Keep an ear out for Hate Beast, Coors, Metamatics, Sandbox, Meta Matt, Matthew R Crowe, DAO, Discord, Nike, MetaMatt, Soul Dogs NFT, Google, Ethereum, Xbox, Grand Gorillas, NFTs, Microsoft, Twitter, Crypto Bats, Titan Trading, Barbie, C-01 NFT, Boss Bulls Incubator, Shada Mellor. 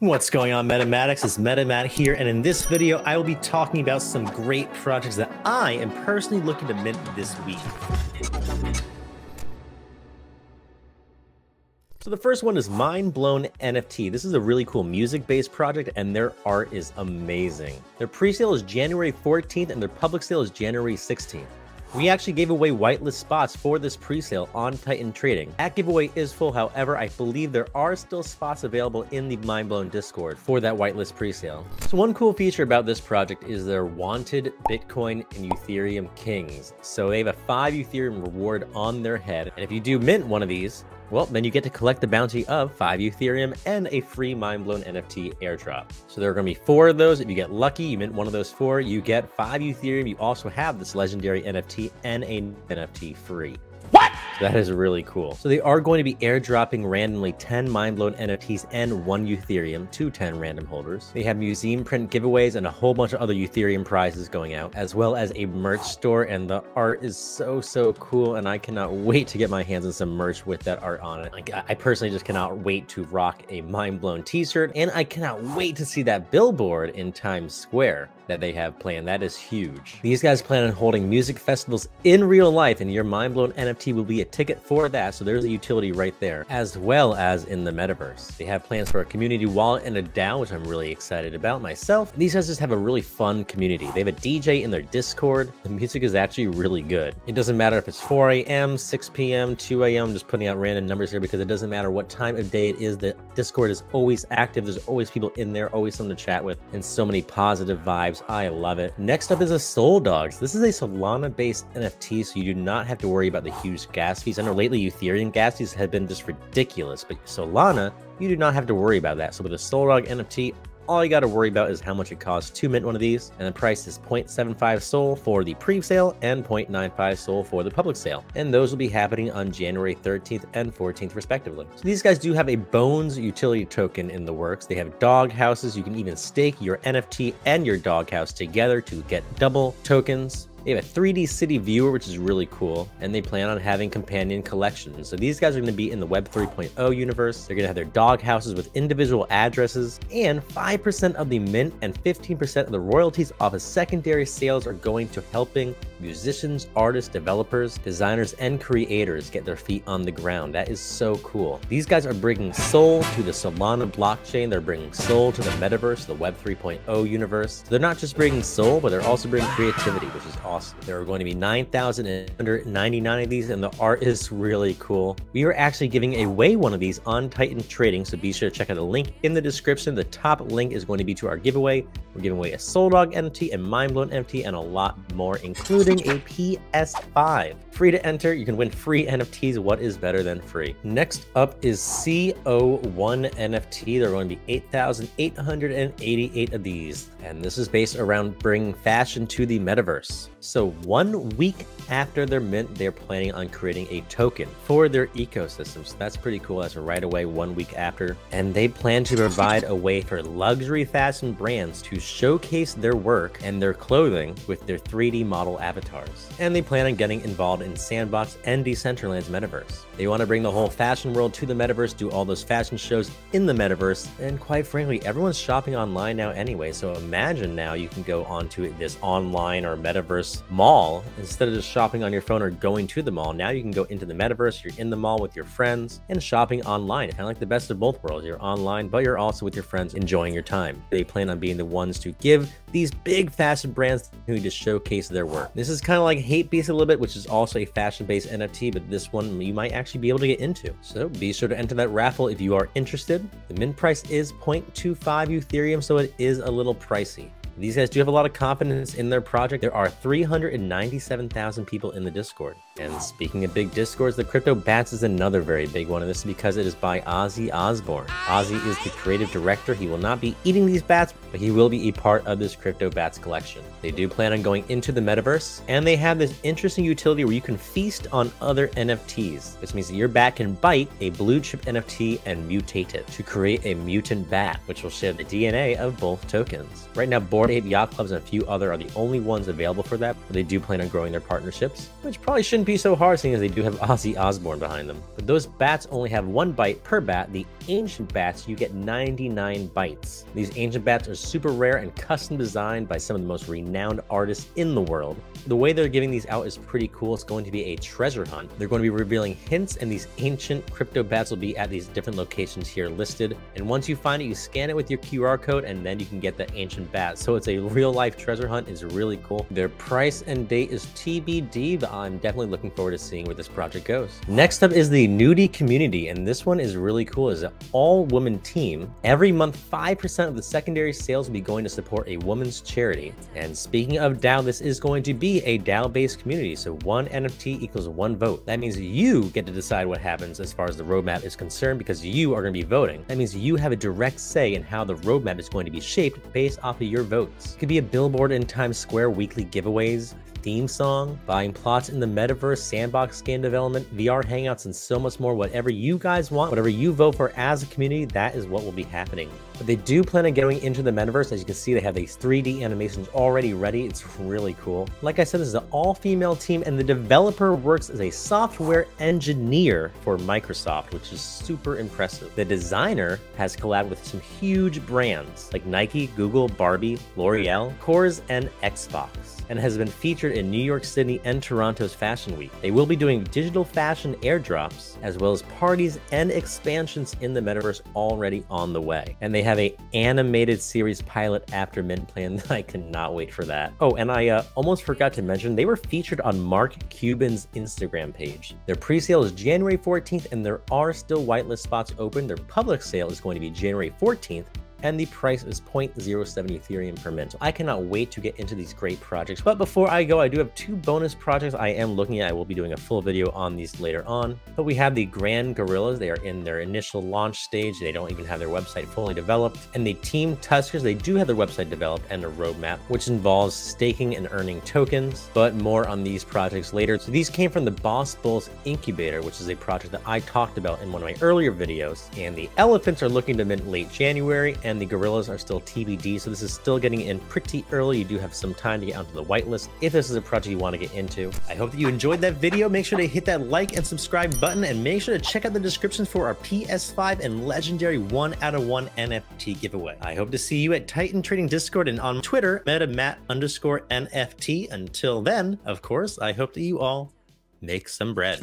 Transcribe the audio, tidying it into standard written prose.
What's going on, Metamatics? It's Meta Matt here, and in this video, I will be talking about some great projects that I am personally looking to mint this week. So the first one is Mind Blown NFT. This is a really cool music-based project, and their art is amazing. Their pre-sale is January 14th, and their public sale is January 16th. We actually gave away whitelist spots for this presale on Titan Trading. That giveaway is full, however, I believe there are still spots available in the Mind Blown Discord for that whitelist presale. So one cool feature about this project is their wanted Bitcoin and Ethereum kings. So they have a 5 Ethereum reward on their head, and if you do mint one of these, well, then you get to collect the bounty of 5 Ethereum and a free Mind Blown NFT airdrop. So there are going to be 4 of those. If you get lucky, you mint one of those 4, you get 5 Ethereum. You also have this legendary NFT and a NFT free. What? So that is really cool. So they are going to be airdropping randomly 10 Mind Blown NFTs and 1 Ethereum to 10 random holders. They have museum print giveaways and a whole bunch of other Ethereum prizes going out, as well as a merch store. And the art is so cool, and I cannot wait to get my hands on some merch with that art on it. Like, I personally just cannot wait to rock a Mind Blown t-shirt, and I cannot wait to see that billboard in Times Square that they have planned. That is huge. These guys plan on holding music festivals in real life, and your Mind Blown NFT will be a ticket for that. So there's a utility right there, as well as in the metaverse. They have plans for a community wallet and a DAO, which I'm really excited about myself. And these guys just have a really fun community. They have a DJ in their Discord. The music is actually really good. It doesn't matter if it's 4 a.m., 6 p.m., 2 a.m., just putting out random numbers here because it doesn't matter what time of day it is. The Discord is always active. There's always people in there, always something to chat with, and so many positive vibes. I love it. Next up is a Soul Dogs. This is a Solana-based NFT, so you do not have to worry about the huge gas fees. I know lately Ethereum gas fees have been just ridiculous, but Solana, you do not have to worry about that. So with a Soul Dog NFT, all you got to worry about is how much it costs to mint one of these, and the price is 0.75 Sol for the pre-sale and 0.95 Sol for the public sale, and those will be happening on January 13th and 14th respectively. So these guys do have a Bones utility token in the works. They have dog houses. You can even stake your NFT and your dog house together to get double tokens. They have a 3D city viewer, which is really cool, and they plan on having companion collections. So these guys are going to be in the Web 3.0 universe. They're going to have their dog houses with individual addresses, and 5% of the mint and 15% of the royalties off of secondary sales are going to helping musicians, artists, developers, designers, and creators get their feet on the ground. That is so cool. These guys are bringing Soul to the Solana blockchain. They're bringing Soul to the metaverse, the Web 3.0 universe. So they're not just bringing Soul, but they're also bringing creativity, which is awesome. There are going to be 9,199 of these, and the art is really cool. We are actually giving away one of these on Titan Trading, so be sure to check out the link in the description. The top link is going to be to our giveaway. We're giving away a Soul Dog NFT, a Mind Blown NFT, and a lot more, including a PS5. Free to enter. You can win free NFTs. What is better than free? Next up is C-01 NFT. There are going to be 8,888 of these, and this is based around bringing fashion to the metaverse. So 1 week after their mint, they're planning on creating a token for their ecosystem. So that's pretty cool. That's right away, 1 week after. And they plan to provide a way for luxury fashion brands to showcase their work and their clothing with their 3D model avatars. And they plan on getting involved in Sandbox and Decentraland's metaverse. They want to bring the whole fashion world to the metaverse, do all those fashion shows in the metaverse. And quite frankly, everyone's shopping online now anyway. So imagine now you can go onto this online or metaverse mall instead of just shopping on your phone or going to the mall. Now you can go into the metaverse, you're in the mall with your friends and shopping online. Kind of like the best of both worlds. You're online, but you're also with your friends enjoying your time. They plan on being the ones to give these big fashion brands who just showcase their work. This is kind of like Hate Beast a little bit, which is also a fashion-based NFT, but this one you might actually be able to get into. So be sure to enter that raffle if you are interested. The mint price is 0.25 Ethereum, so it is a little pricey. These guys do have a lot of confidence in their project. There are 397,000 people in the Discord. And speaking of big Discords, the Crypto Bats is another very big one. And this is because it is by Ozzy Osbourne. Ozzy is the creative director. He will not be eating these bats, but he will be a part of this Crypto Bats collection. They do plan on going into the metaverse. And they have this interesting utility where you can feast on other NFTs. This means that your bat can bite a blue chip NFT and mutate it to create a mutant bat, which will share the DNA of both tokens. Right now, Yacht Clubs and a few other are the only ones available for that, but they do plan on growing their partnerships, which probably shouldn't shouldn't be so hard seeing as they do have Ozzy Osbourne behind them. But those bats only have 1 bite per bat. The ancient bats, you get 99 bites. These ancient bats are super rare and custom designed by some of the most renowned artists in the world. The way they're giving these out is pretty cool. It's going to be a treasure hunt. They're going to be revealing hints, and these ancient crypto bats will be at these different locations here listed. And once you find it, you scan it with your QR code, and then you can get the ancient bat. So it's a real life treasure hunt. It's really cool. Their price and date is TBD, but I'm definitely looking forward to seeing where this project goes. Next up is the Nudie community, and this one is really cool. It's an all-woman team. Every month, 5% of the secondary sales will be going to support a woman's charity. And speaking of DAO, this is going to be a DAO-based community. So 1 NFT equals 1 vote. That means you get to decide what happens as far as the roadmap is concerned, because you are going to be voting. That means you have a direct say in how the roadmap is going to be shaped based off of your votes. It could be a billboard in Times Square, weekly giveaways, theme song, buying plots in the metaverse, sandbox game development, VR hangouts, and so much more. Whatever you guys want, whatever you vote for as a community, that is what will be happening. But they do plan on getting into the metaverse. As you can see, they have these 3D animations already ready. It's really cool. Like I said, this is an all-female team, and the developer works as a software engineer for Microsoft, which is super impressive. The designer has collabed with some huge brands like Nike, Google, Barbie, L'Oreal, Coors, and Xbox, and has been featured in New York, Sydney, and Toronto's Fashion Week. They will be doing digital fashion airdrops, as well as parties and expansions in the metaverse already on the way. And they have an animated series pilot after mint plan. I cannot wait for that. Oh, and I almost forgot to mention, they were featured on Mark Cuban's Instagram page. Their pre-sale is January 14th, and there are still whitelist spots open. Their public sale is going to be January 14th. And the price is 0.07 Ethereum per mint. So I cannot wait to get into these great projects. But before I go, I do have 2 bonus projects I am looking at. I will be doing a full video on these later on. But we have the Grand Gorillas. They are in their initial launch stage. They don't even have their website fully developed. And the Team Tuskers, they do have their website developed and a roadmap, which involves staking and earning tokens, but more on these projects later. So these came from the Boss Bulls Incubator, which is a project that I talked about in one of my earlier videos. And the elephants are looking to mint late January, and the gorillas are still TBD, so this is still getting in pretty early. You do have some time to get onto the whitelist if this is a project you want to get into. I hope that you enjoyed that video. Make sure to hit that like and subscribe button, and make sure to check out the descriptions for our PS5 and legendary 1/1 NFT giveaway. I hope to see you at Titan Trading Discord and on Twitter, MetaMatt_NFT. Until then, of course, I hope that you all make some bread.